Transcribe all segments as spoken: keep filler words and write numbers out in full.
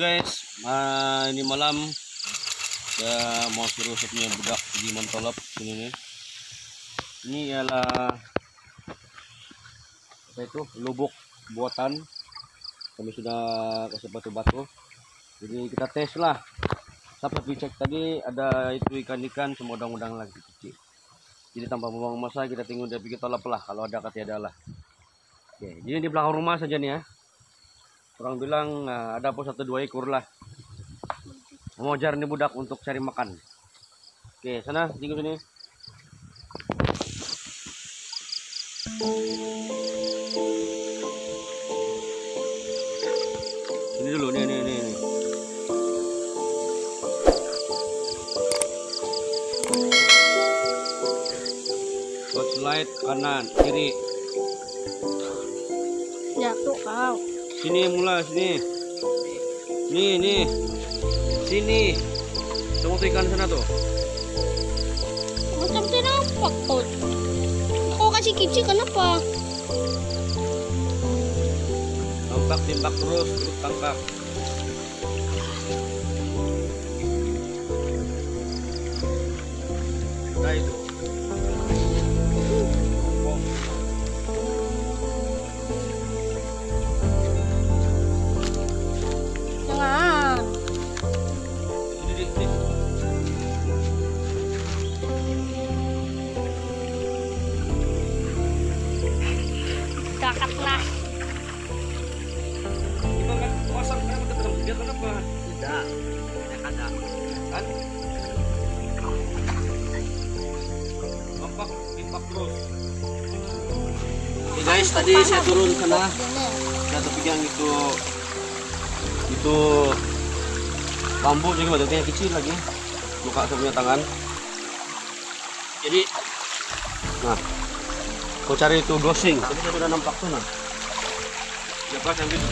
guys, nah, ini malam saya mau suruh punya budak di Mentolop sini nih. Ini ialah apa itu, lubuk buatan. Kami sudah kasih batu-batu, jadi kita tes lah. Sampai dicek tadi ada itu ikan-ikan semua udang-udang lagi kecil. Jadi tanpa membuang masa kita tunggu dia pikir tolap lah, kalau ada kata ada lah. Oke, jadi di belakang rumah saja nih ya. Orang bilang uh, ada pun satu dua ekor lah. Mau jar nih budak untuk cari makan. Oke, sana tinggal sini. Ini dulu nih nih nih. Torchlight kanan kiri. Jatuh kau. Sini mula sini. Nih nih. Sini tunggu tuh ikan sana tuh macam kenapa kau kau kasih kicik kenapa tampak timbak terus terus tangkap nah itu guys, tadi saya turun sana, saya terpegang itu itu bambu juga batutnya kecil lagi, buka saya punya tangan. Jadi, nah, kau cari itu ghosting, tapi saya sudah nampak tuh nah. Siapa yang gitu?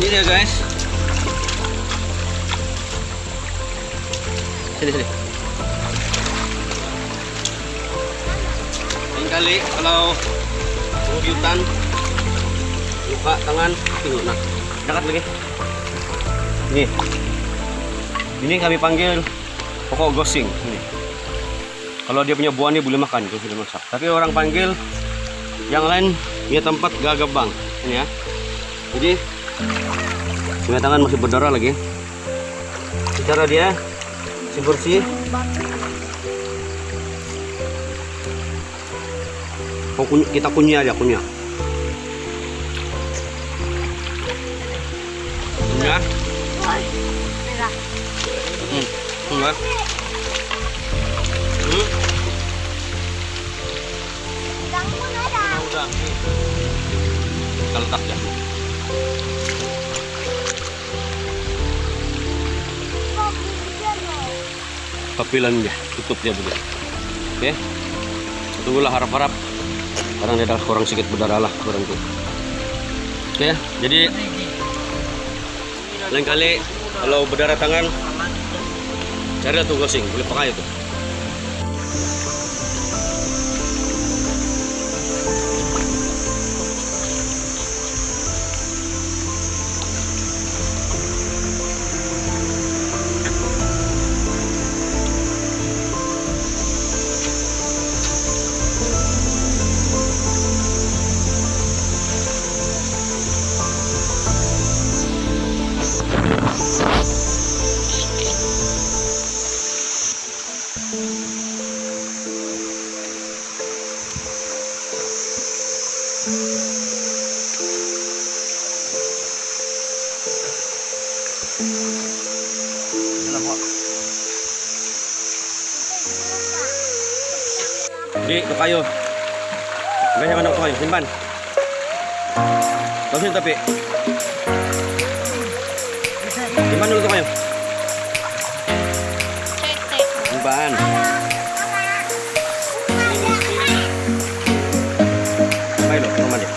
Ini dia guys. Sini sini. Lain kali kalau di hutan buka tangan tuh nah. Dekat lagi. Nih. Ini kami panggil pokok gosing ini. Kalau dia punya buahnya boleh makan, itu sudah masak. Tapi orang panggil yang lain dia tempat gagabang ini ya. Jadi punya tangan masih berdarah lagi. Cara dia si bersih. Oh, kita kunyah aja kunyah. Kunyah. Hmm, kunyah. Hmm. Kita letak ya. Papilannya tutup dia budak, oke? Tunggulah harap-harap, karena dia adalah kurang sedikit berdarah lah kurang itu, oke? Jadi lain kali kalau berdarah tangan carilah tuh gosing, boleh pakai itu. Di kayu, biasa mana kayu simpan. Langsung tapi simpan dulu kayu. Simpan. Baik loh, normal deh.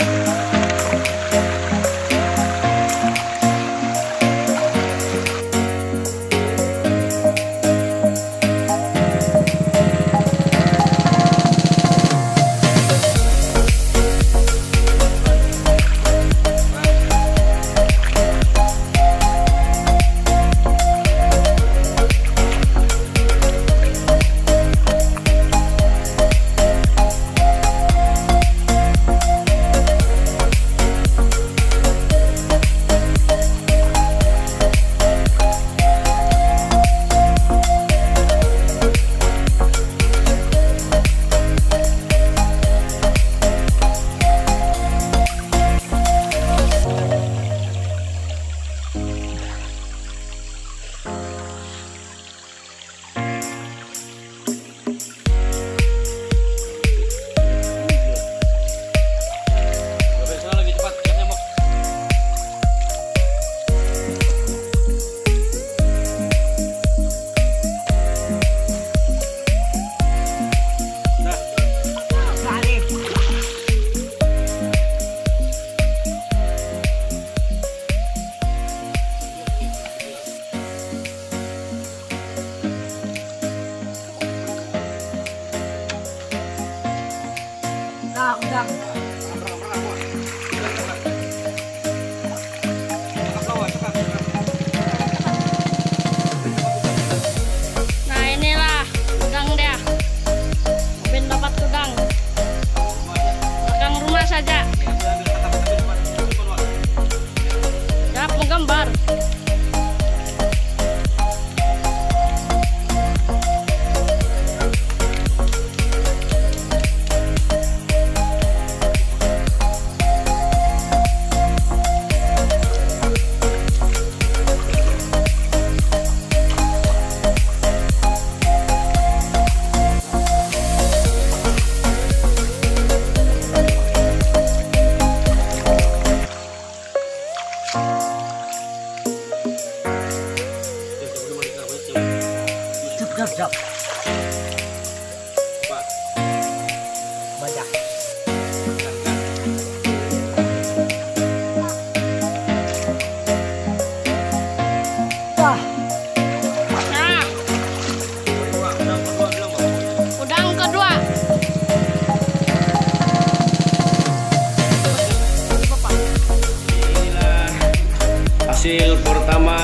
Hasil pertama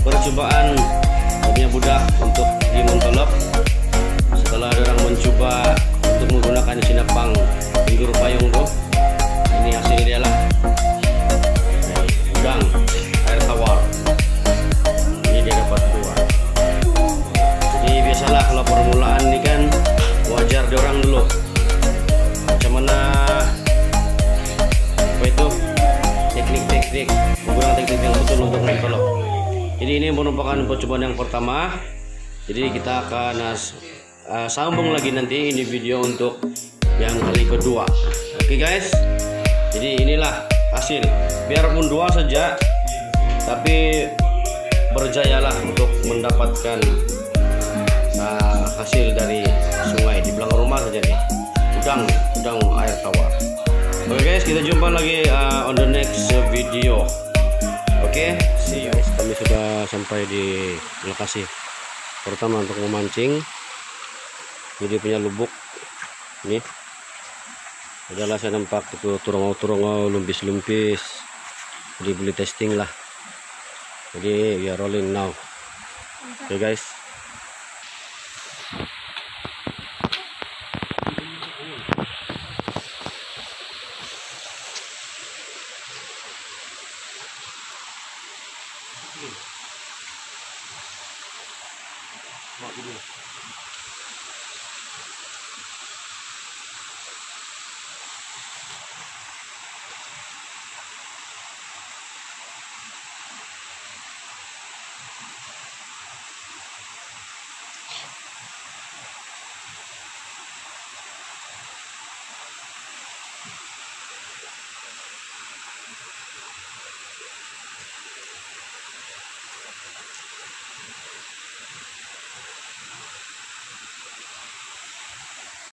percobaan punya budak untuk dimentolok setelah orang mencoba untuk menggunakan sinapang pinggir payung bro. Ini hasilnya adalah udang air tawar. Ini dia dapat dua. Jadi biasalah kalau permulaan ini kan wajar diorang dulu. Macam mana apa itu teknik-teknik menggunakan teknik yang betul untuk mentolok. Jadi ini merupakan percobaan yang pertama. Jadi kita akan uh, sambung lagi nanti ini video untuk yang kali kedua. Oke guys. Jadi inilah hasil. Biarpun dua saja, tapi berjayalah untuk mendapatkan uh, hasil dari sungai di belakang rumah saja nih. Udang, udang air tawar. Oke okay guys, kita jumpa lagi uh, on the next video. Oke, okay? See you. Kami sudah sampai di lokasi pertama untuk memancing. Jadi punya lubuk ini. Adalah saya nampak itu turungau-turungau, lumpis-lumpis. Jadi beli testing lah. Jadi we are rolling now. Oke okay guys.